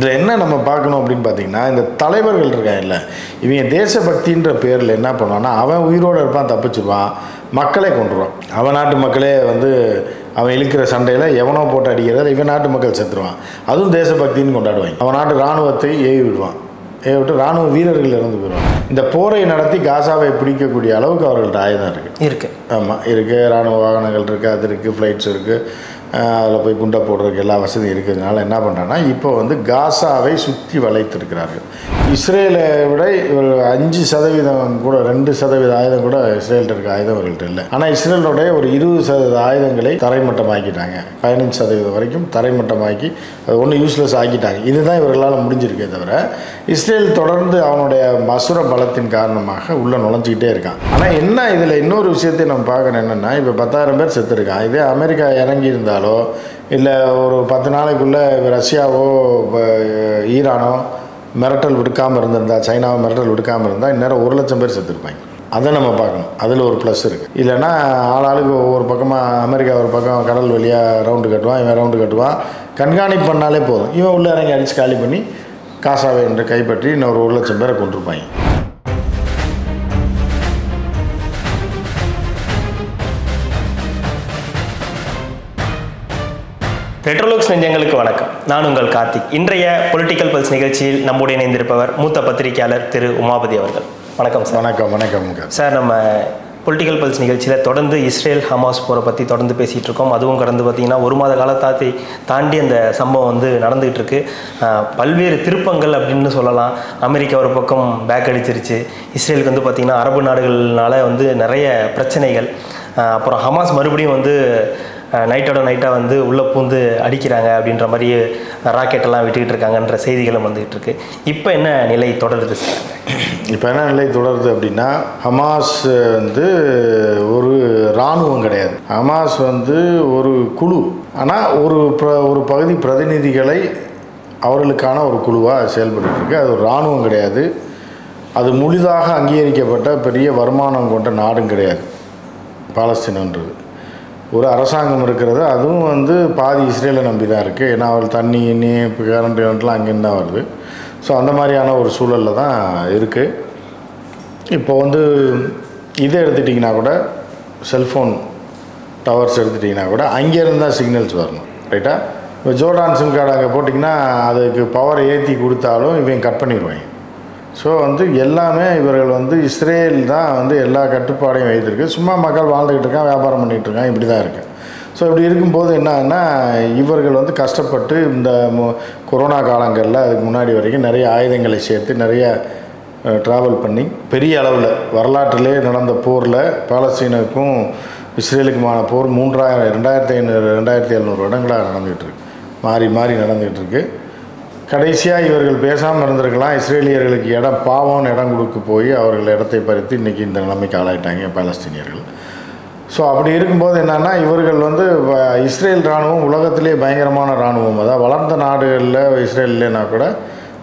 இதில் என்ன நம்ம பார்க்கணும் அப்படின்னு பார்த்தீங்கன்னா, இந்த தலைவர்கள் இருக்கா இல்லை, இவங்க தேசபக்தின்ற பேரில் என்ன பண்ணுவான்னா, அவன் உயிரோடு இருப்பான், தப்பிச்சுருவான், மக்களை கொண்டுருவான். அவன் நாட்டு மக்களே வந்து அவன் இழுக்கிற சண்டையில் எவனோ போட்டு அடிக்கிறத இவன் நாட்டு மக்கள் செத்துருவான். அதுவும் தேசபக்தின்னு கொண்டாடுவாங்க. அவன் நாட்டு இராணுவத்தை ஏவி விடுவான், ஏவி விட்டு இராணுவ வீரர்கள் இறந்து போயிடுவான். இந்த போரை நடத்தி காசாவை பிடிக்கக்கூடிய அளவுக்கு அவர்கள்ட்ட ஆயுதம் இருக்குது. ஆமாம் இருக்குது, இராணுவ வாகனங்கள் இருக்குது, அது இருக்குது, ஃப்ளைட்ஸ் இருக்குது, அதில் போய் குண்டை போடுறதுக்கு எல்லா வசதியும் இருக்கிறதுனால என்ன பண்ணுறாங்கன்னா, இப்போ வந்து காசாவை சுற்றி வளைத்திருக்கிறார்கள். இஸ்ரேலை விட இவர் 5% கூட 2% ஆயுதம் கூட இஸ்ரேல்கிட்ட இருக்க ஆயுதம் அவர்கள்ட்ட இல்லை. ஆனால் இஸ்ரேலுடைய ஒரு 20% ஆயுதங்களை தரைமட்டமாக்கிட்டாங்க. 15% வரைக்கும் தரைமட்டமாக்கி அது ஒன்றும் யூஸ்லெஸ் ஆக்கிட்டாங்க. இதுதான் இவர்களால் முடிஞ்சிருக்கே தவிர, இஸ்ரேல் தொடர்ந்து அவனுடைய மசுர பலத்தின் காரணமாக உள்ளே நுழைஞ்சிக்கிட்டே இருக்கான். ஆனால் என்ன இதில் இன்னொரு விஷயத்தை நம்ம பார்க்கணும் என்னென்னா, இப்போ 10,000 பேர் செத்துருக்கான். இதே அமெரிக்கா இறங்கி இருந்தால் இல்லை ஒரு 10 நாளைக்குள்ளே ரஷ்யாவோ ஈரானோ மிரட்டல் விடுக்காமல் இருந்திருந்தால், சைனாவோ மிரட்டல் விடுக்காமல் இருந்தால் இந்நேரம் 1,00,000 பேர் செத்துருப்பாங்க. அதை நம்ம பார்க்கணும், அதில் ஒரு ப்ளஸ் இருக்குது. இல்லைன்னா ஆளாளுக்கு ஒவ்வொரு பக்கமாக, அமெரிக்கா ஒரு பக்கம் கடல் வழியாக ரவுண்டு கட்டுவான், இவன் ரவுண்டு கட்டுவான், கண்காணிப்பு பண்ணாலே போதும், இவன் உள்ளே இறங்கி அடித்து காலி பண்ணி காசாவை என்று கைப்பற்றி இன்னொரு 1,00,000 பேரை கொண்டிருப்பாங்க. பெட்ரோலுக்ஸ் நெஞ்சங்களுக்கு வணக்கம். நான் உங்கள் கார்த்திக். இன்றைய பொலிட்டிக்கல் பல்ஸ் நிகழ்ச்சியில் நம்முடைய இணைந்திருப்பவர் மூத்த பத்திரிகையாளர் திரு உமாபதி அவர்கள். வணக்கம் சார். வணக்கம். வணக்கம் சார். நம்ம பொலிட்டிக்கல் பல்ஸ் நிகழ்ச்சியில் தொடர்ந்து இஸ்ரேல் ஹமாஸ் போரை பற்றி தொடர்ந்து பேசிகிட்டு இருக்கோம். அதுவும் கடந்து பார்த்திங்கன்னா 1 மாத காலத்தை தாண்டி அந்த சம்பவம் வந்து நடந்துகிட்டு இருக்குது. பல்வேறு திருப்பங்கள் அப்படின்னு சொல்லலாம். அமெரிக்கா ஒரு பக்கம் பேக் அடிச்சிருச்சு, இஸ்ரேலுக்கு வந்து பார்த்திங்கன்னா அரபு நாடுகள்னால வந்து நிறைய பிரச்சனைகள், அப்புறம் ஹமாஸ் மறுபடியும் வந்து நைட்டோட நைட்டாக வந்து உள்ளே பூந்து அடிக்கிறாங்க அப்படின்ற மாதிரி ராக்கெட்டெல்லாம் விட்டுக்கிட்டு இருக்காங்கன்ற செய்திகளும் வந்துகிட்டு இருக்கு. இப்போ என்ன நிலை தொடருது சார்? இப்போ என்ன நிலை தொடருது அப்படின்னா, ஹமாஸ் வந்து ஒரு இராணுவம் கிடையாது. ஹமாஸ் வந்து ஒரு குழு. ஆனால் ஒரு பகுதி பிரதிநிதிகளை அவர்களுக்கான ஒரு குழுவாக செயல்பட்டுருக்கு. அது ஒரு இராணுவம் கிடையாது, அது முழுதாக அங்கீகரிக்கப்பட்ட பெரிய வருமானம் கொண்ட நாடும் கிடையாது பாலஸ்தீனன்றது. ஒரு அரசாங்கம் இருக்கிறது, அதுவும் வந்து பாதி இஸ்ரேலை நம்பி தான் இருக்குது. ஏன்னா அவள் தண்ணி எண்ணி இப்போ கரண்ட்லாம் அங்கேருந்து தான் வருது. ஸோ அந்த மாதிரியான ஒரு சூழலில் தான் இருக்குது. இப்போ வந்து இதை எடுத்துட்டிங்கன்னா கூட, செல்ஃபோன் டவர்ஸ் எடுத்துட்டிங்கன்னா கூட அங்கேருந்து தான் சிக்னல்ஸ் வரணும், ரைட்டா? இப்போ ஜோர்டான் சிம் கார்டு அங்கே போட்டிங்கன்னா அதுக்கு பவர் ஏற்றி கொடுத்தாலும் இவங்க கட் பண்ணிடுவாங்க. ஸோ வந்து எல்லாமே இவர்கள் வந்து இஸ்ரேல் தான் வந்து எல்லா கட்டுப்பாடையும் வைத்திருக்கு. சும்மா மக்கள் வாழ்ந்துக்கிட்டு இருக்கான், வியாபாரம் பண்ணிகிட்டு இருக்கான், இப்படி தான் இருக்குது. ஸோ இப்படி இருக்கும்போது என்னன்னா, இவர்கள் வந்து கஷ்டப்பட்டு இந்த கொரோனா காலங்களில் அதுக்கு முன்னாடி வரைக்கும் நிறைய ஆயுதங்களை சேர்த்து நிறைய ட்ராவல் பண்ணி பெரிய அளவில் வரலாற்றிலே நடந்த போரில் பாலஸ்தீனுக்கும் இஸ்ரேலுக்குமான போர் 2,700 வருடங்களாக நடந்துகிட்ருக்கு, மாறி மாறி நடந்துகிட்ருக்கு. கடைசியாக இவர்கள் பேசாமல் இருந்திருக்கலாம், இஸ்ரேலியர்களுக்கு இடம் பாவம்னு இடம் கொடுக்க போய் அவர்கள் இடத்தை பறித்து இன்றைக்கி இந்த நிலைமைக்கு ஆளாயிட்டாங்க பாலஸ்தீனியர்கள். ஸோ அப்படி இருக்கும்போது என்னென்னா, இவர்கள் வந்து இஸ்ரேல் இராணுவம் உலகத்திலே பயங்கரமான இராணுவம். அதாவது வளர்ந்த நாடுகளில் இஸ்ரேல் இல்லைன்னா கூட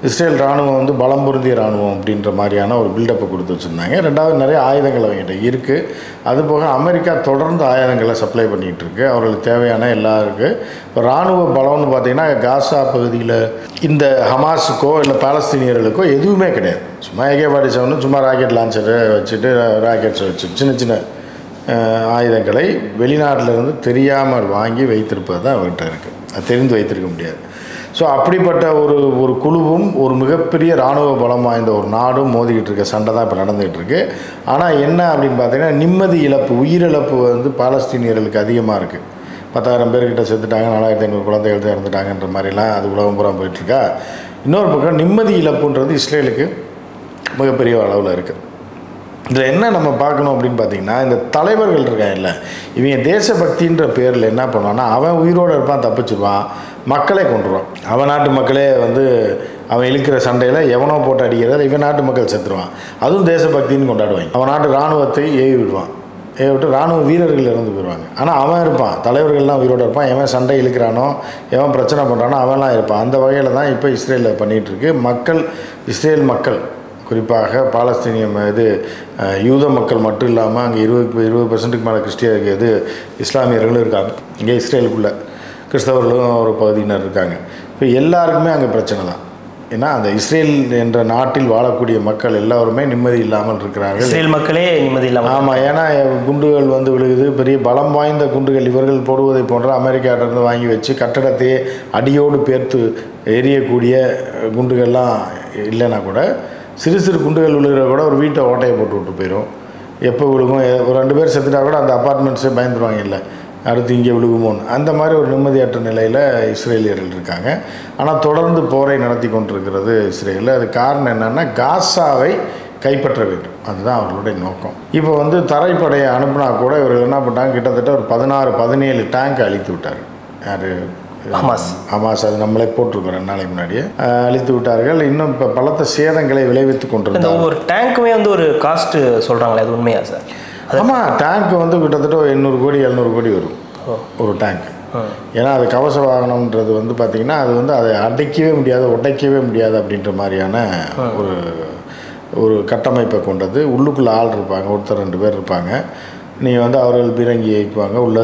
இஸ்ரேல் இராணுவம் வந்து பலம் பொருந்திய இராணுவம் அப்படின்ற மாதிரியான ஒரு பில்டப்பை கொடுத்து வச்சுருந்தாங்க. ரெண்டாவது நிறைய ஆயுதங்கள் அவங்ககிட்ட இருக்குது. அதுபோக அமெரிக்கா தொடர்ந்து ஆயுதங்களை சப்ளை பண்ணிகிட்டு இருக்குது, அவர்களுக்கு தேவையான எல்லாம் இருக்குது. இப்போ இராணுவ பலம்னு பார்த்திங்கன்னா, காசா பகுதியில் இந்த ஹமாஸுக்கோ இல்லை பாலஸ்தீனியர்களுக்கோ எதுவுமே கிடையாது. சும்மா AK-47 சும்மா ராக்கெட் லான்ச்சரை வச்சுட்டு ராக்கெட்ஸை வச்சு சின்ன சின்ன ஆயுதங்களை வெளிநாட்டிலேருந்து தெரியாமல் வாங்கி வைத்திருப்பது தான் அவங்ககிட்ட இருக்குது. அது தெரிந்து வைத்திருக்க முடியாது. ஸோ அப்படிப்பட்ட ஒரு குழுவும் ஒரு மிகப்பெரிய இராணுவ பலம் வாய்ந்த ஒரு நாடும் மோதிக்கிட்டு இருக்க சண்டை தான் இப்போ நடந்துகிட்ருக்கு. ஆனால் என்ன அப்படின்னு பார்த்தீங்கன்னா, நிம்மதி இழப்பு, உயிரிழப்பு வந்து பாலஸ்தீனியர்களுக்கு அதிகமாக இருக்குது. 10,000 பேர்கிட்ட செத்துட்டாங்க, 4,500 குழந்தைகள் இறந்துட்டாங்கன்ற மாதிரிலாம் அது உலகம் பூரா போயிட்டுருக்கா. இன்னொரு பக்கம் நிம்மதி இழப்புன்றது இஸ்ரேலுக்கு மிகப்பெரிய அளவில் இருக்குது. இதில் என்ன நம்ம பார்க்கணும் அப்படின்னு பார்த்தீங்கன்னா, இந்த தலைவர்கள் இருக்கா இல்லை, இவங்க தேசபக்தின்ற பேரில் என்ன பண்ணுவான்னா, அவன் உயிரோடு இருப்பான், தப்பிச்சுருவான், மக்களை கொண்டுருவான். அவன் நாட்டு மக்களே வந்து அவன் இழுக்கிற சண்டையில் எவனோ போட்டு அடிக்கிறத இவன் நாட்டு மக்கள் செத்துருவான். அதுவும் தேசபக்தின்னு கொண்டாடுவாங்க. அவன் நாட்டு இராணுவத்தை ஏவி விடுவான், ஏவி விட்டு இராணுவ வீரர்கள் இறந்து போயிடுவாங்க. ஆனால் அவன் இருப்பான், தலைவர்கள்லாம் உயிரோடு இருப்பான். எவன் சண்டை இழுக்கிறானோ, எவன் பிரச்சனை பண்ணுறானோ அவன்லாம் இருப்பான். அந்த வகையில் தான் இப்போ இஸ்ரேலில் பண்ணிகிட்ருக்கு. மக்கள், இஸ்ரேல் மக்கள், குறிப்பாக பாலஸ்தீனியம் யூத மக்கள் மட்டும் இல்லாமல் அங்கே 20% மேலே கிறிஸ்டியருக்கு இஸ்லாமியர்களும் இருக்காங்க. இங்கே இஸ்ரேலுக்குள்ளே கிறிஸ்தவர்களும் ஒரு பகுதியினர் இருக்காங்க. இப்போ எல்லாருக்குமே அங்கே பிரச்சனை தான். ஏன்னா அந்த இஸ்ரேல் என்ற நாட்டில் வாழக்கூடிய மக்கள் எல்லாருமே நிம்மதி இல்லாமல் இருக்கிறார்கள். இஸ்ரேல் மக்களே நிம்மதி இல்லாமல். ஆமாம், ஏன்னா குண்டுகள் வந்து விழுகுது, பெரிய பலம் வாய்ந்த குண்டுகள் இவர்கள் போடுவதை போன்ற அமெரிக்காட்டிலிருந்து வாங்கி வச்சு கட்டடத்தையே அடியோடு பேர்த்து எரியக்கூடிய குண்டுகள்லாம் இல்லைன்னா கூட சிறு சிறு குண்டுகள் விழுகிற கூட ஒரு வீட்டை ஓட்டையை போட்டு விட்டு போயிடும். எப்போ விழுகும், ஒரு 2 பேர் செத்துட்டா கூட அந்த அப்பார்ட்மெண்ட்ஸே பயந்துடுவாங்க, இல்லை அடுத்து இங்கே விழுகுமோன்னு. அந்த மாதிரி ஒரு நிம்மதியற்ற நிலையில் இஸ்ரேலியர்கள் இருக்காங்க. ஆனால் தொடர்ந்து போரை நடத்தி கொண்டிருக்கிறது இஸ்ரேலில். அது காரணம் என்னென்னா காசாவை கைப்பற்ற வேண்டும், அதுதான் அவர்களுடைய நோக்கம். இப்போ வந்து தரைப்படையை அனுப்புனா கூட இவர்கள் என்ன பண்ணிட்டாங்க, கிட்டத்தட்ட ஒரு 16-17 டேங்க் அழித்து விட்டார் யார், ஹமாஸ். அது நம்மளே போட்டிருக்கிறோம் நாளைக்கு முன்னாடியே. அழித்து விட்டார்கள். இன்னும் இப்போ பலத்த சேதங்களை விளைவித்து கொண்டிருந்தாங்க. ஒரு டேங்க்குமே வந்து ஒரு காஸ்ட்டு சொல்கிறாங்களே, அது உண்மையா சார்? ஆமாம், டேங்க் வந்து கிட்டத்தட்ட 800 கோடி 700 கோடி வரும் ஒரு டேங்க். ஏன்னா அது கவச வாகனம்ன்றது வந்து பார்த்திங்கன்னா அது வந்து அதை அடைக்கவே முடியாது, உடைக்கவே முடியாது அப்படின்ற மாதிரியான ஒரு ஒரு கட்டமைப்பை கொண்டது. உள்ளுக்குள்ளே ஆள் இருப்பாங்க, ஒருத்தர் 2 பேர் இருப்பாங்க. நீங்கள் வந்து அவர்கள் பீரங்கி ஏய்க்குவாங்க, உள்ள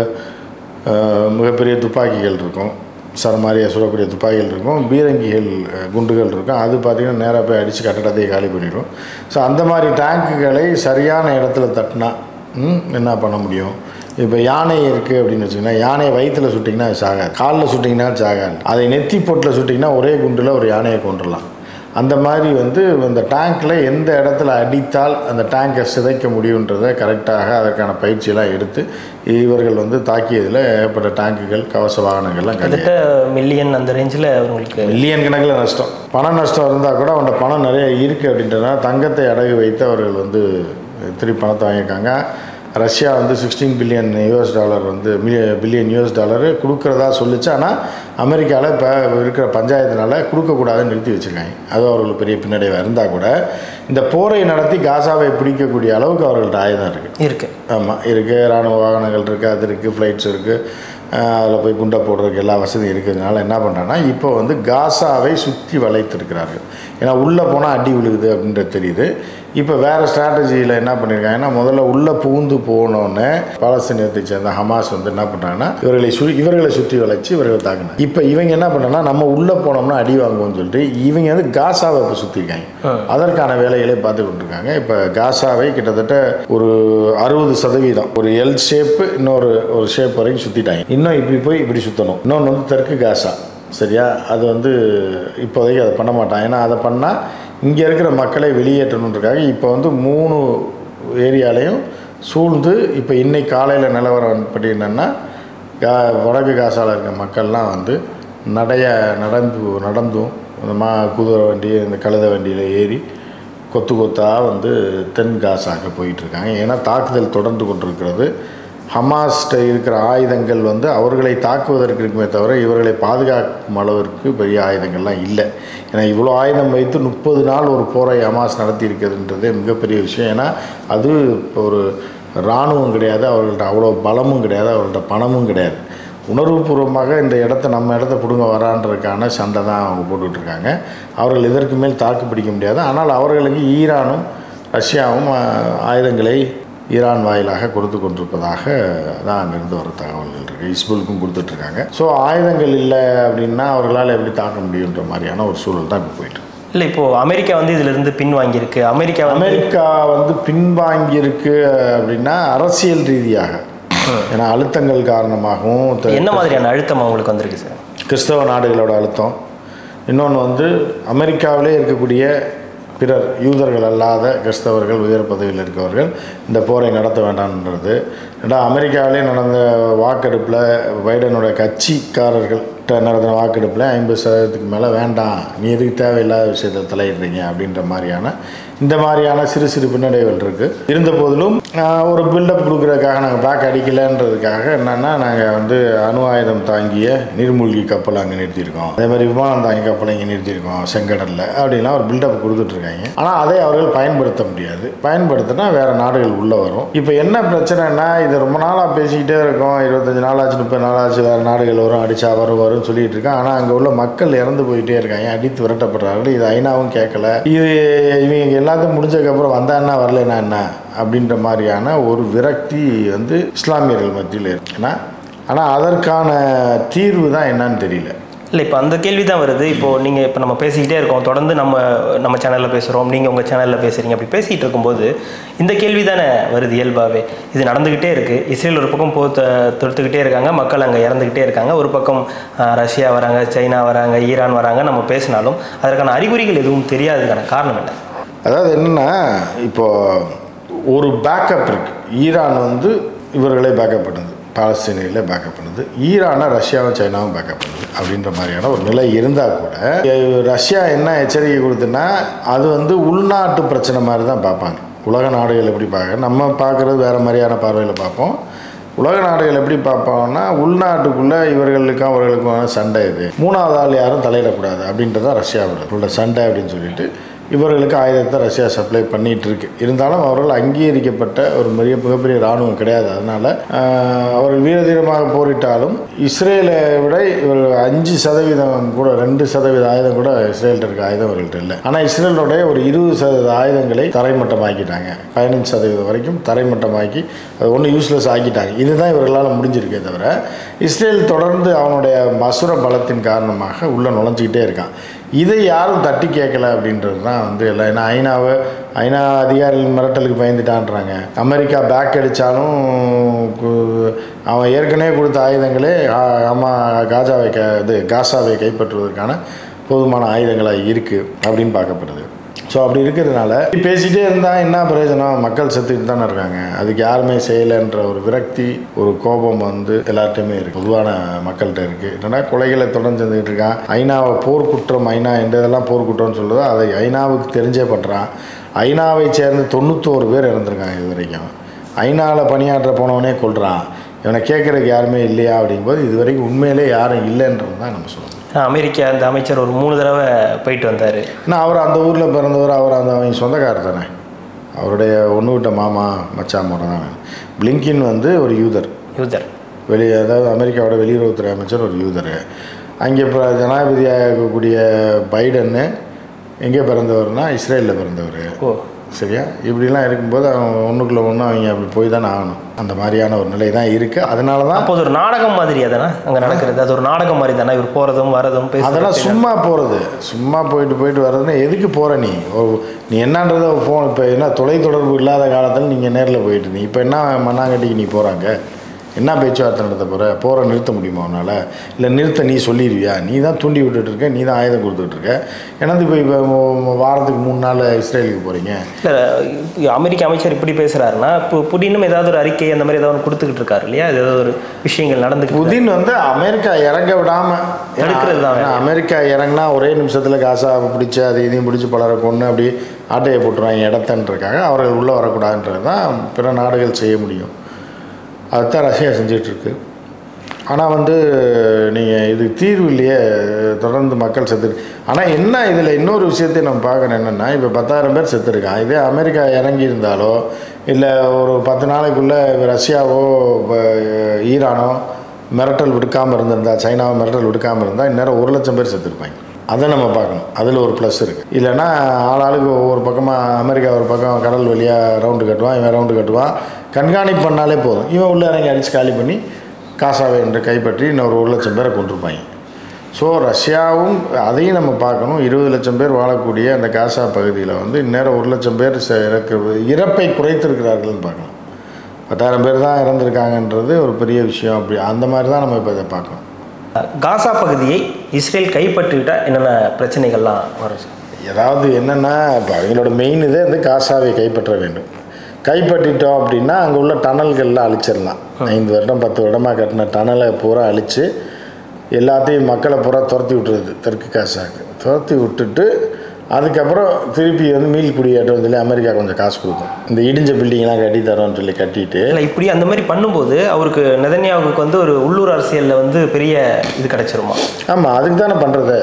மிகப்பெரிய துப்பாக்கிகள் இருக்கும், சார் மாதிரியாக சுடக்கூடிய துப்பாக்கிகள் இருக்கும், பீரங்கிகள் குண்டுகள் இருக்கும். அது பார்த்திங்கன்னா நேராக போய் அடித்து கட்டடத்தை காலி பண்ணிடும். ஸோ அந்த மாதிரி டேங்குகளை சரியான இடத்துல தட்டினா என்ன பண்ண முடியும்? இப்போ யானை இருக்குது அப்படின்னு வச்சிங்கன்னா, யானையை வயிற்றில் சுட்டிங்கன்னா அது சாகாது, காலில் சுட்டிங்கன்னா சாகாது. அதை நெத்தி போட்டில் சுட்டிங்கன்னா ஒரே குண்டில் ஒரு யானையை கொண்டுடலாம். அந்த மாதிரி வந்து அந்த டேங்க்கில் எந்த இடத்துல அடித்தால் அந்த டேங்கை சிதைக்க முடியுன்றதை கரெக்டாக அதற்கான பயிற்சியெல்லாம் எடுத்து இவர்கள் வந்து தாக்கியதில் ஏற்பட்ட டேங்குகள் கவச வாகனங்கள்லாம் கிட்டத்தட்ட மில்லியன் அந்த ரேஞ்சில் அவங்களுக்கு மில்லியன் கணக்கில் நஷ்டம். பண நஷ்டம் இருந்தால் கூட அவன்கிட்ட பணம் நிறைய இருக்குது அப்படின்றதுனால தங்கத்தை அடகு வைத்து அவர்கள் வந்து திருப்பி பணத்தை வாங்கியிருக்காங்க. ரஷ்யா வந்து $16 பில்லியன் வந்து பில்லியன் US டாலரு கொடுக்குறதா சொல்லிச்சு. ஆனால் அமெரிக்காவில் இப்போ இருக்கிற பஞ்சாயத்தினால் கொடுக்கக்கூடாதுன்னு நிறுத்தி வச்சுருக்காங்க. அது அவர்களுக்கு பெரிய பின்னடைவாக இருந்தால் கூட இந்த போரை நடத்தி காசாவை பிடிக்கக்கூடிய அளவுக்கு அவர்கள்ட்ட ஆயுதம் இருக்குது. ஆமாம் இருக்குது, இராணுவ வாகனங்கள் இருக்குது, அது இருக்குது, ஃப்ளைட்ஸ் இருக்குது, அதில் போய் குண்டை போடுறதுக்கு எல்லா வசதியும் இருக்கிறதுனால என்ன பண்ணுறாங்கன்னா இப்போ வந்து காசாவை சுற்றி வளைத்திருக்கிறார்கள். ஏன்னா உள்ளே போனால் அடி விழுகுது அப்படின்றது தெரியுது. இப்போ வேறு ஸ்ட்ராட்டஜியில் என்ன பண்ணியிருக்காங்கன்னா, முதல்ல உள்ளே புகுந்து போனோன்னே பாலஸ்தீனத்தை சேர்ந்த ஹமாஸ் வந்து என்ன பண்ணுறாங்கன்னா இவர்களை சுற்றி வளைச்சி இவர்களை தாக்கினாங்க. இப்போ இவங்க என்ன பண்ணுறாங்கன்னா நம்ம உள்ளே போனோம்னா அடி வாங்குவோம்னு சொல்லிட்டு இவங்க வந்து காசாவை இப்போ சுற்றிருக்காங்க. அதற்கான வேலைகளை பார்த்து கொண்டிருக்காங்க. இப்போ காசாவை கிட்டத்தட்ட ஒரு 60% ஒரு எல் ஷேப்பு இன்னொரு ஒரு ஷேப் வரைக்கும் சுற்றிட்டாங்க. இன்னும் இப்படி போய் இப்படி சுற்றணும். இன்னொன்று வந்து தெற்கு காசா, சரியா? அது வந்து இப்போதைக்கு அதை பண்ண மாட்டான். ஏன்னா அதை பண்ணால் இங்கே இருக்கிற மக்களை வெளியேற்றணுன்றக்காக இப்போ வந்து 3 ஏரியாலையும் சூழ்ந்து இப்போ இன்னைக்கு காலையில் நிலவரம் படி என்னென்னா வடக்கு காசாவில் இருக்கிற மக்கள்லாம் வந்து நடந்தும் இந்த குதிரை வண்டி இந்த கழுத வண்டியில் ஏறி கொத்து கொத்தாக வந்து தென் காசாக போயிட்டுருக்காங்க. ஏன்னா தாக்குதல் தொடர்ந்து கொண்டிருக்கிறது. ஹமாஸ்கிட்ட இருக்கிற ஆயுதங்கள் வந்து அவர்களை தாக்குவதற்கு இருக்குமே தவிர இவர்களை பாதுகாக்கும் அளவிற்கு பெரிய ஆயுதங்கள்லாம் இல்லை. ஏன்னா இவ்வளோ ஆயுதம் வைத்து 30 நாள் ஒரு போரை ஹமாஸ் நடத்தி இருக்கிறதுன்றதே மிகப்பெரிய விஷயம். ஏன்னா அது ஒரு இராணுவம் கிடையாது, அவர்கள்ட்ட அவ்வளோ பலமும் கிடையாது, அவர்கள்ட்ட பணமும் கிடையாது. உணர்வுபூர்வமாக இந்த இடத்த நம்ம இடத்த பிடுங்க வரான்றதுக்கான சண்டை தான் அவங்க போட்டுக்கிட்டுருக்காங்க. அவர்கள் இதற்கு மேல் தாக்கு பிடிக்க முடியாது. ஆனால் அவர்களுக்கு ஈரானும் ரஷ்யாவும் ஆயுதங்களை ஈரான் வாயிலாக கொடுத்து கொண்டிருப்பதாக தான் அங்கேருந்து வர தகவல்கள் இருக்குது. இஸ்புலுக்கும் கொடுத்துட்ருக்காங்க. ஸோ ஆயுதங்கள் இல்லை அப்படின்னா அவர்களால் எப்படி தாக்க முடியுன்ற மாதிரியான ஒரு சூழல் தான் இப்போ போயிட்டு இல்லை. இப்போது அமெரிக்கா வந்து இதிலிருந்து பின்வாங்கியிருக்கு. அமெரிக்கா வந்து பின்வாங்கியிருக்கு அப்படின்னா அரசியல் ரீதியாக, ஏன்னா அழுத்தங்கள் காரணமாகவும். என்ன மாதிரியான அழுத்தம் அவங்களுக்கு வந்திருக்கு சார்? கிறிஸ்தவ நாடுகளோட அழுத்தம், இன்னொன்று வந்து அமெரிக்காவிலே இருக்கக்கூடிய பிறர் யூதர்கள் அல்லாத கிறிஸ்தவர்கள் உயர் பதவியில் இருக்கவர்கள் இந்த போரை நடத்த வேண்டாம்ன்றது. ஏன்னா அமெரிக்காவிலே நடந்த வாக்கெடுப்பில் பைடனோட கட்சிக்காரர்கள்ட்ட நடந்த வாக்கெடுப்பில் 50% மேலே வேண்டாம், நீ எதுக்கு தேவையில்லாத விஷயத்தை தலையிடுறீங்க அப்படின்ற மாதிரியான இந்த மாதிரியான சிறு சிறு பின்னடைவுகள் இருக்குது. இருந்த போதிலும் ஒரு பில்டப் கொடுக்குறதுக்காக நாங்கள் பேக் அடிக்கலைன்றதுக்காக என்னென்னா நாங்கள் வந்து அணு ஆயுதம் தாங்கிய நீர்மூழ்கி கப்பல் அங்கே நிறுத்தியிருக்கோம், அதே மாதிரி விமானம் தாங்கி கப்பலை இங்கே நிறுத்தியிருக்கோம் செங்கடலில் அப்படின்லாம் ஒரு பில்டப் கொடுத்துட்ருக்காங்க. ஆனால் அதை அவர்கள் பயன்படுத்த முடியாது. பயன்படுத்தினா வேறு நாடுகள் உள்ளே வரும். இப்போ என்ன பிரச்சனைனா இது ரொம்ப நாளாக பேசிக்கிட்டே இருக்கோம், 25 நாளாச்சு 30 நாளாச்சு வேறு நாடுகள் வரும், அடித்தா வரும்னு சொல்லிகிட்டு இருக்கோம். ஆனால் அங்கே உள்ள மக்கள் இறந்து போயிட்டே இருக்காங்க, அடித்து விரட்டப்படுறார்கள். இது ஐநாவும் கேட்கல, இது இவங்க எல்லாத்தையும் முடிஞ்சதுக்கப்புறம் வந்தான்னா வரலன்னா என்ன அப்படின்ற மாதிரியான ஒரு விரக்தி வந்து இஸ்லாமியர்கள் மத்தியில் இருக்குன்னா. ஆனால் அதற்கான தீர்வு தான் என்னன்னு தெரியல. இல்லை இப்போ அந்த கேள்வி தான் வருது. இப்போது நீங்கள் இப்போ நம்ம பேசிக்கிட்டே இருக்கோம், தொடர்ந்து நம்ம சேனலில் பேசுகிறோம், நீங்கள் உங்கள் சேனலில் பேசுகிறீங்க. அப்படி பேசிகிட்டு இருக்கும்போது இந்த கேள்வி தானே வருது இயல்பாகவே. இது நடந்துக்கிட்டே இருக்குது, இஸ்ரேல் ஒரு பக்கம் போர் தொடுத்துக்கிட்டே இருக்காங்க, மக்கள் அங்கே இறந்துக்கிட்டே இருக்காங்க, ஒரு பக்கம் ரஷ்யா வராங்க, சைனா வராங்க, ஈரான் வராங்க. நம்ம பேசினாலும் அதற்கான அறிகுறிகள் எதுவும் தெரியாததுக்கான காரணம் என்ன? அதாவது என்னென்னா, இப்போது ஒரு பேக்கப் இருக்குது. ஈரான் வந்து இவர்களே பேக்கப் பண்ணுது, பாலஸ்தீனியில பேக்கப் பண்ணுது, ஈரானை ரஷ்யாவும் சைனாவும் பேக்கப் பண்ணுது. அப்படின்ற மாதிரியான ஒரு நிலை இருந்தால் கூட ரஷ்யா என்ன எச்சரிக்கை கொடுத்துன்னா, அது வந்து உள்நாட்டு பிரச்சனை மாதிரி தான் பார்ப்பாங்க. உலக நாடுகள் எப்படி பார்க்க, நம்ம பார்க்குறது வேறு மாதிரியான பார்வையில் பார்ப்போம். உலக நாடுகள் எப்படி பார்ப்போம்னா, உள்நாட்டுக்குள்ளே இவர்களுக்கும் அவர்களுக்கான சண்டை, இது மூணாவது ஆள் யாரும் தலையிடக்கூடாது அப்படின்றதான் ரஷ்யாவோட சண்டை அப்படின்னு சொல்லிட்டு இவர்களுக்கு ஆயுதத்தை ரஷ்யா சப்ளை பண்ணிகிட்ருக்கு. இருந்தாலும் அவர்கள் அங்கீகரிக்கப்பட்ட ஒரு மிகப்பெரிய இராணுவம் கிடையாது. அதனால் அவர்கள் வீரதீரமாக போரிட்டாலும் இஸ்ரேலை விட இவர்கள் 5% கூட 2% ஆயுதம் கூட இஸ்ரேல்கிட்ட இருக்க ஆயுதம் அவர்கள்ட்ட இல்லை. ஆனால் இஸ்ரேலுடைய ஒரு 20% ஆயுதங்களை தரைமட்டமாக்கிட்டாங்க, 15% வரைக்கும் தரைமட்டமாக்கி அது ஒன்றும் யூஸ்லெஸ் ஆக்கிட்டாங்க. இதுதான் இவர்களால் முடிஞ்சிருக்கே தவிர, இஸ்ரேல் தொடர்ந்து அவனுடைய அசுர பலத்தின் காரணமாக உள்ளே நுழைஞ்சிக்கிட்டே இருக்கான். இதை யாரும் தட்டி கேட்கலை அப்படின்றது தான் வந்து எல்லாம். ஏன்னா ஐநா அதிகாரிகள் மிரட்டலுக்கு பயந்துட்டான்றாங்க. அமெரிக்கா பேக் அடித்தாலும் அவன் ஏற்கனவே கொடுத்த ஆயுதங்களே காசாவை கைப்பற்றுவதற்கான போதுமான ஆயுதங்களாக இருக்குது அப்படின்னு பார்க்கப்படுது. ஸோ அப்படி இருக்கிறதுனால பேசிகிட்டே இருந்தால் என்ன பிரயோஜனம்? மக்கள் செத்துக்கிட்டு தானே இருக்காங்க, அதுக்கு யாருமே செய்யலைன்ற ஒரு விரக்தி, ஒரு கோபம் வந்து எல்லார்ட்டையுமே இருக்குது, பொதுவான மக்கள்கிட்ட இருக்குது. என்னென்னா, கொலைகளை தொடர்ந்து செஞ்சுக்கிட்டு இருக்கான். ஐநாவை போர்க்குற்றம், ஐநா எந்த இதெல்லாம் போர்க்குற்றம்னு சொல்லுதோ அதை ஐநாவுக்கு தெரிஞ்சே பண்ணுறான். ஐநாவை சேர்ந்து 91 பேர் இறந்துருக்காங்க இது வரைக்கும். ஐநாவில் பணியாற்ற போனவனே கொள்கிறான். இவனை கேட்குறதுக்கு யாருமே இல்லையா அப்படிங்கும்போது, இது வரைக்கும் உண்மையிலே யாரும் இல்லைன்றது தான் நம்ம சொல்லுவோம். அமெரிக்கா அந்த அமைச்சர் ஒரு 3 தடவை போயிட்டு வந்தார். ஏன்னா அவர் அந்த ஊரில் பிறந்தவர், அவர் அந்த அவங்க சொந்தக்காரர் தானே, அவருடைய ஒன்று விட்ட மாமா மச்சான் முறை தானே. பிளிங்கின் வந்து ஒரு யூதர் வெளியே, அதாவது அமெரிக்காவோட வெளியுறவுத்துறை அமைச்சர் ஒரு யூதர். அங்கே ஜனாதிபதியாக இருக்கக்கூடிய பைடன்னு எங்கே பிறந்தவர்னா இஸ்ரேலில் பிறந்தவர். ஓ சரியா, இப்படிலாம் இருக்கும்போது அவங்க ஒன்றுக்குள்ளே ஒன்று அவங்க அப்படி போய் தானே ஆகணும். அந்த மாதிரியான ஒரு நிலை தான் இருக்குது. அதனால தான் அப்போ ஒரு நாடகம் மாதிரி தானே அங்கே நடக்கிறது. அது ஒரு நாடகம் மாதிரி தானே, இவர் போகிறதும் வரதும் பேச. அதெல்லாம் சும்மா போகிறது, சும்மா போயிட்டு வர்றதுன்னா எதுக்கு போகிற? நீ என்னன்றத ஃபோன், இப்போ என்ன தொலைத்தொடர்பு இல்லாத காலத்தில் நீங்கள் நேரில் போயிட்டு இருந்தீங்க. இப்போ என்ன மண்ணாங்கட்டிக்கு நீ போகிறாங்க, என்ன பேச்சுவார்த்தை நடத்த போகிற நிறுத்த முடியுமா அவனால்? இல்லை நிறுத்த நீ சொல்லிடுவியா? நீ தான் தூண்டி விட்டுட்டுருக்க, நீ தான் ஆயுதம் கொடுத்துட்ருக்க. ஏன்னா இப்போ வாரத்துக்கு 3 நாள் இஸ்ரேலுக்கு போகிறீங்க. இல்லை, அமெரிக்க அமைச்சர் இப்படி பேசுகிறாருன்னா இப்போ புடினும் ஏதாவது ஒரு அறிக்கை அந்த மாதிரி ஏதாவது கொடுத்துக்கிட்டு இருக்காரு இல்லையா? அது ஏதாவது ஒரு விஷயங்கள் நடந்து புடின் வந்து அமெரிக்கா இறங்க விடாமல் எடுக்கிறது தான். அமெரிக்கா இறங்கினா ஒரே நிமிஷத்தில் காசாவை பிடிச்சி அது இதையும் பிடிச்சி பலரை கொண்டு அப்படி ஆட்டையை போட்டுருவாங்க இடத்தன்றிருக்காங்க. அவர்கள் உள்ளே வரக்கூடாதுன்றது தான் பிற நாடுகள் செய்ய முடியும். அதுதான் ரஷ்யா செஞ்சிட்ருக்கு. ஆனால் வந்து நீங்கள் இது தீர்வு இல்லையே, தொடர்ந்து மக்கள் செத்துருக்கு. ஆனால் என்ன இதில் இன்னொரு விஷயத்தையும் நம்ம பார்க்கணும். என்னென்னா, இப்போ 10,000 பேர் செத்துருக்கான். இதே அமெரிக்கா இறங்கியிருந்தாலோ இல்லை ஒரு 10 நாளைக்குள்ளே ரஷ்யாவோ ஈரானோ மிரட்டல் விடுக்காமல் இருந்திருந்தால், சைனாவோ மிரட்டல் விடுக்காமல் இருந்தால் இந்நேரம் 1,00,000 பேர் செத்துருப்பாங்க. அதை நம்ம பார்க்கணும், அதில் ஒரு ப்ளஸ் இருக்குது. இல்லைன்னா ஆளாளுக்கு ஒவ்வொரு பக்கமாக, அமெரிக்கா ஒரு பக்கம் கடல் வழியாக ரவுண்டு கட்டுவான், இவன் ரவுண்டு கட்டுவான், கண்காணிப்பு பண்ணாலே போதும், இவன் உள்ள இறங்கி அடித்து காலி பண்ணி காசாவை என்று கைப்பற்றி இன்னொரு 1,00,000 பேரை கொண்டிருப்பாங்க. ஸோ ரஷ்யாவும் அதையும் நம்ம பார்க்கணும். 20,00,000 பேர் வாழக்கூடிய அந்த காசா பகுதியில் வந்து இந்நேரம் 1,00,000 பேர் இறப்பை குறைத்திருக்கிறார்கள்னு பார்க்கணும். 10,000 பேர் தான் இறந்துருக்காங்கன்றது ஒரு பெரிய விஷயம். அப்படி அந்த மாதிரி தான் நம்ம இப்போ இதை பார்க்கணும். காசா பகுதியை இஸ்ரேல் கைப்பற்றிவிட்டால் என்னென்ன பிரச்சனைகள்லாம் வரும்? ஏதாவது என்னென்னா, இப்போ அவங்களோட மெயின் இதே வந்து காசாவை கைப்பற்ற வேண்டும். கைப்பற்றிட்டோம் அப்படின்னா அங்கே உள்ள டனல்கள்லாம் அழிச்சிடலாம். 5 வருடம் 10 வருடமாக கட்டின டனலை பூரா அழித்து எல்லாத்தையும் மக்களை பூரா துரத்தி விட்டுருது. தெற்கு காசாவுக்கு துரத்தி விட்டுட்டு அதுக்கப்புறம் திருப்பி வந்து மீள் குடியேற்றம்னு சொல்லி அமெரிக்கா கொஞ்சம் காசு கொடுக்கும். இந்த இடிஞ்ச பில்டிங்லாம் கட்டி தரோம்னு சொல்லி கட்டிட்டு இல்லை, இப்படி அந்த மாதிரி பண்ணும்போது அவருக்கு நெதன்யாவுக்கு வந்து ஒரு உள்ளூர் அரசியலில் வந்து பெரிய இது கிடச்சிருமா? ஆமாம், அதுக்கு தானே பண்ணுறது.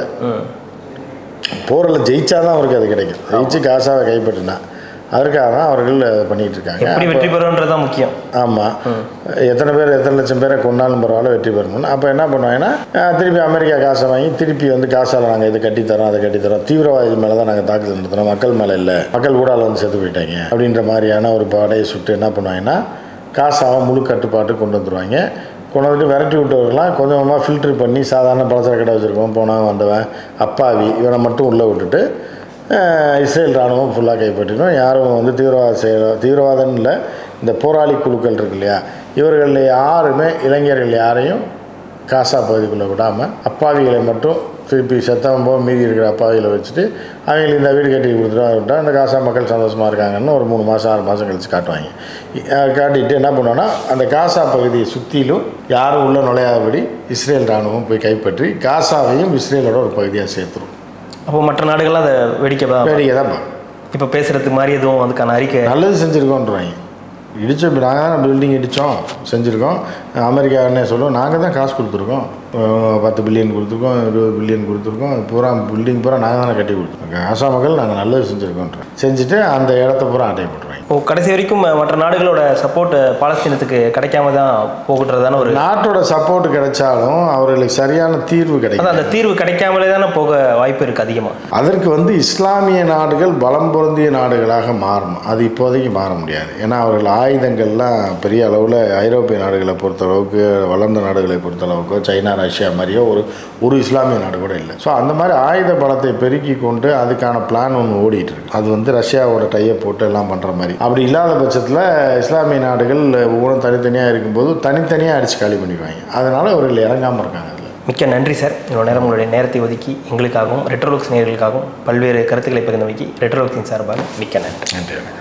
போரில் ஜெயிச்சா தான் அவருக்கு அது கிடைக்கும். ஜெயிச்சு காசாவை கைப்பற்றினா அதற்காக தான் அவர்கள் பண்ணிகிட்டு இருக்காங்க. எப்படி வெற்றி பெறும்ன்றது தான் முக்கியம். ஆமாம், எத்தனை லட்சம் பேரை கொண்டாலும் பரவாயில்ல வெற்றி பெறணும்னு. அப்போ என்ன பண்ணுவாங்கன்னா, திருப்பி அமெரிக்கா காசை வாங்கி திருப்பி வந்து காசால் நாங்கள் இதை கட்டித்தரோம், அதை கட்டித்தரோம், தீவிரவாதிகள் மேலே தான் நாங்கள் தாக்குதல் நடத்துகிறோம், மக்கள் மேலே இல்லை, மக்கள் கூடால வந்து செத்து போயிட்டாங்க அப்படின்ற மாதிரியான ஒரு படையை சுட்டு என்ன பண்ணுவாங்கன்னா காசாவை முழு கட்டுப்பாட்டு கொண்டு வந்துடுவாங்க. கொண்டாந்துட்டு விரட்டி விட்டவர்களாம் கொஞ்சம் கொஞ்சமாக ஃபில்ட்ரு பண்ணி சாதாரண பலசர கடை வச்சுருக்கோம் போனால் வந்தவன் அப்பாவி இவனை மட்டும் உள்ளே விட்டுட்டு இஸ்ரேல் இராணுவம் ஃபுல்லாக கைப்பற்றினோம். யாரும் வந்து தீவிரவாதம் இல்லை, இந்த போராளி குழுக்கள் இருக்கு இல்லையா, இவர்கள் யாருமே இளைஞர்கள் யாரையும் காசா பகுதிக்குள்ளே விடாமல் அப்பாவிகளை மட்டும் திருப்பி செத்தம்போது மீதி இருக்கிற அப்பாவிகளை வச்சுட்டு அவங்களுக்கு இந்த வீடு கட்டி கொடுத்துட்டு விட்டால் அந்த காசா மக்கள் சந்தோஷமாக இருக்காங்கன்னு ஒரு 3 மாதம் 6 மாதம் கழித்து காட்டுவாங்க. காட்டிட்டு என்ன பண்ணோன்னா அந்த காசா பகுதியை சுற்றிலும் யாரும் உள்ள நுழையாதபடி இஸ்ரேல் இராணுவம் போய் கைப்பற்றி காசாவையும் இஸ்ரேலோட ஒரு பகுதியாக சேர்த்துரும். அப்போ மற்ற நாடுகள்லாம் அதை வேடிக்கை தான் இப்போ பேசுகிறதுக்கு மாதிரி எதுவும் அதுக்கான அறிக்கை நல்லது செஞ்சுருக்கோன்றாங்க. இடித்த நாங்கள் பில்டிங் இடித்தோம் செஞ்சுருக்கோம், அமெரிக்கா என்ன சொல்லுவோம் நாங்கள் தான் காசு கொடுத்துருக்கோம், 10 பில்லியன் கொடுத்துருக்கோம், 20 பில்லியன் கொடுத்துருக்கோம், பூரா பில்டிங் பூரா நாங்கள் தானே கட்டி கொடுத்துருக்கோம், ஆசா மக்கள் நாங்கள் நல்லது செஞ்சுருக்கோன்றோம் செஞ்சுட்டு அந்த இடத்த பூரா அட்டையை போட்டுருவாங்க. இப்போ கடைசி வரைக்கும் மற்ற நாடுகளோட சப்போர்ட் பாலஸ்தீனத்துக்கு கிடைக்காம தான் போகுறதான ஒரு நாட்டோட சப்போர்ட் கிடைச்சாலும் அவர்களுக்கு சரியான தீர்வு கிடைக்கும், அந்த தீர்வு கிடைக்காமலே தானே போக வாய்ப்பு இருக்குது அதிகமாக. அதற்கு வந்து இஸ்லாமிய நாடுகள் பலம் பொருந்திய நாடுகளாக மாறும், அது இப்போதைக்கு மாற முடியாது. ஏன்னா அவர்கள் ஆயுதங்கள்லாம் பெரிய அளவில் ஐரோப்பிய நாடுகளை பொறுத்தளவுக்கு வளர்ந்த நாடுகளை பொறுத்தளவுக்கோ சைனா ரஷ்யா மாதிரியோ ஒரு இஸ்லாமிய நாடு கூட இல்லை. ஸோ அந்த மாதிரி ஆயுத பலத்தை பெருக்கி கொண்டு அதுக்கான பிளான் ஒன்று ஓடிட்டு இருக்கு, அது வந்து ரஷ்யாவோட டையை போட்டு எல்லாம் பண்ணுற மாதிரி. அப்படி இல்லாத பட்சத்தில் இஸ்லாமிய நாடுகள் ஒவ்வொன்றும் தனித்தனியாக இருக்கும்போது தனித்தனியாக அடித்து காலி பண்ணிடுவாங்க, அதனால் அவர்கள் இறங்காமல் இருக்காங்க. மிக்க நன்றி சார், இவ்வளோ நேரம் உங்களுடைய நேரத்தை ஒதுக்கி எங்களுக்காகவும் ரெட்ரோலுக்ஸ் நேர்களுக்காகவும் பல்வேறு கருத்துக்களை பகிர்ந்தமைக்கு ரெட்ரோலுக்ஸின் சார்பாக மிக்க நன்றி.